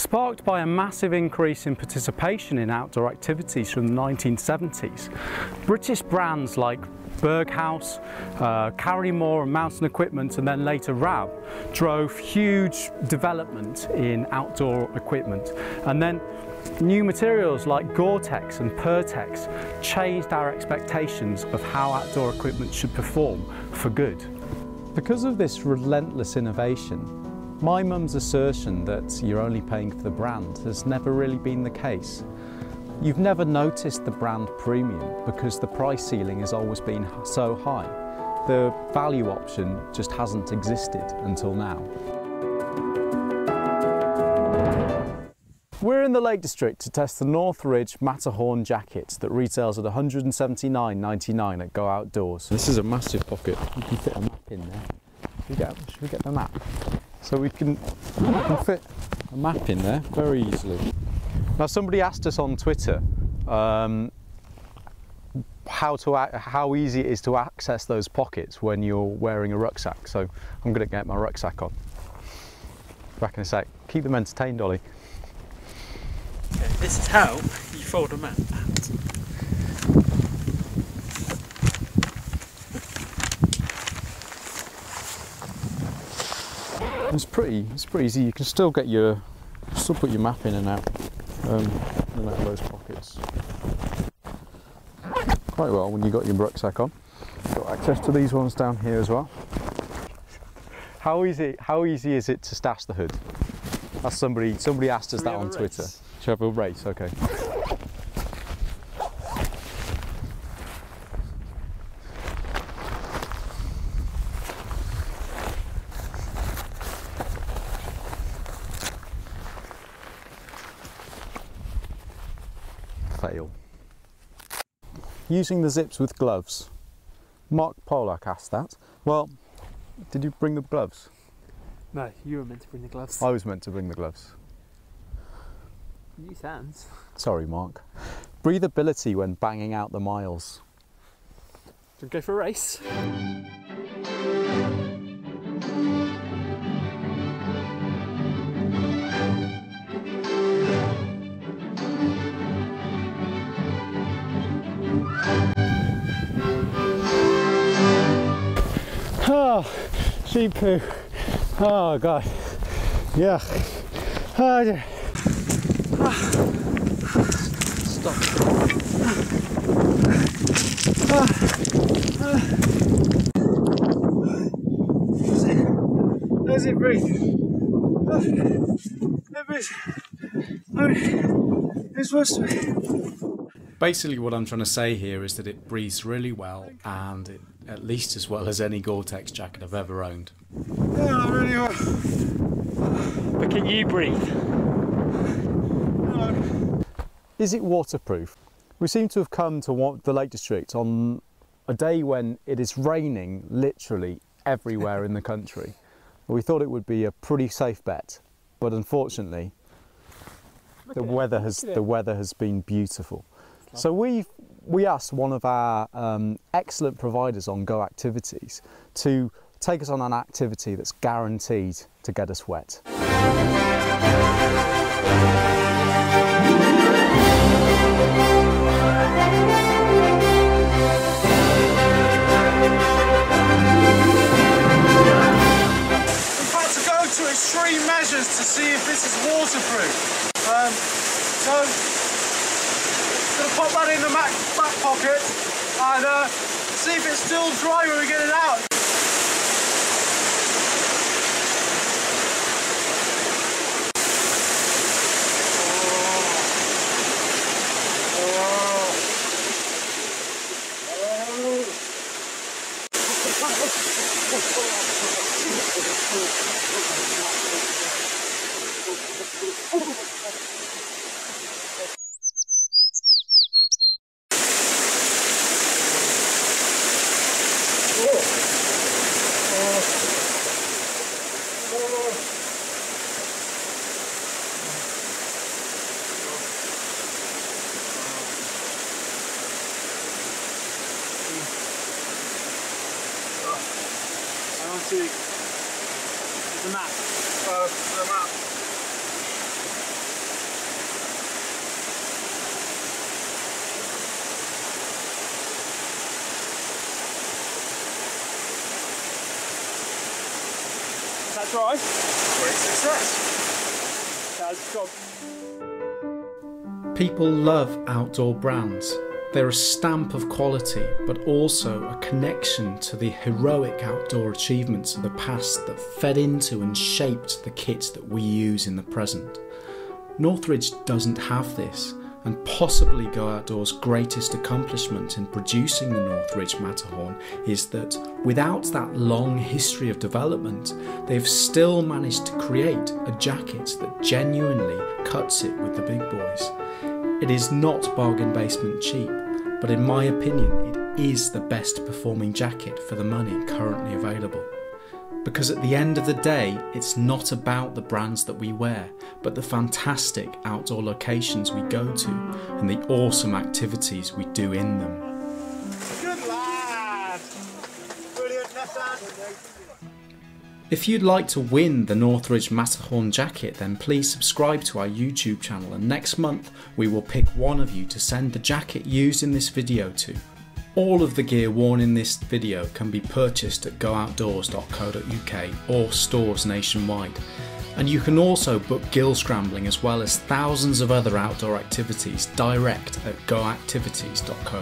sparked by a massive increase in participation in outdoor activities from the 1970s. British brands like Berghaus, Carrimore and Mountain Equipment, and then later Rab, drove huge development in outdoor equipment. And then new materials like Gore-Tex and Pertex changed our expectations of how outdoor equipment should perform for good. Because of this relentless innovation, my mum's assertion that you're only paying for the brand has never really been the case. You've never noticed the brand premium because the price ceiling has always been so high. The value option just hasn't existed until now. We're in the Lake District to test the North Ridge Matterhorn Jacket that retails at $179.99 at Go Outdoors. This is a massive pocket. You can fit a map in there. Should we get the map? So we can fit a map in there very easily. Now, somebody asked us on Twitter how easy it is to access those pockets when you're wearing a rucksack. So I'm going to get my rucksack on. Back in a sec. Keep them entertained, Ollie. This is how you fold a map. It's pretty easy. You can still get your, still put your map in and out, of those pockets. Quite well when you got your rucksack on. You've got access to these ones down here as well. How easy is it to stash the hood? That's somebody asked us that on Twitter. Should we have a race? Okay. Fail. Using the zips with gloves. Mark Pollock asked that. Well, did you bring the gloves? No, you were meant to bring the gloves. I was meant to bring the gloves. Use hands. Sorry, Mark. Breathability when banging out the miles. Don't go for a race. Oh, sheep poo. Oh, God. Yuck. Oh, dear. Stop. How's it breathe? It's supposed to be. Basically, what I'm trying to say here is that it breathes really well, and it, at least as well as any Gore-Tex jacket I've ever owned. Yeah, really well. But can you breathe? Is it waterproof? We seem to have come to the Lake District on a day when it is raining literally everywhere in the country. We thought it would be a pretty safe bet, but unfortunately the weather has been beautiful. So we asked one of our excellent providers on Go Activities to take us on an activity that's guaranteed to get us wet. Extreme measures to see if this is waterproof. So, gonna pop that in the back pocket and see if it's still dry when we get it out. The map. try. Great success. That's gone. People love outdoor brands. They're a stamp of quality, but also a connection to the heroic outdoor achievements of the past that fed into and shaped the kits that we use in the present. North Ridge doesn't have this, and possibly Go Outdoors' greatest accomplishment in producing the North Ridge Matterhorn is that, without that long history of development, they've still managed to create a jacket that genuinely cuts it with the big boys. It is not bargain basement cheap, but in my opinion it is the best performing jacket for the money currently available. Because at the end of the day, it's not about the brands that we wear, but the fantastic outdoor locations we go to and the awesome activities we do in them. Good lad! Brilliant, Nathan! If you'd like to win the North Ridge Matterhorn jacket, then please subscribe to our YouTube channel, and next month we will pick one of you to send the jacket used in this video to. All of the gear worn in this video can be purchased at gooutdoors.co.uk or stores nationwide. And you can also book Ghyll Scrambling as well as thousands of other outdoor activities direct at goactivities.co.uk.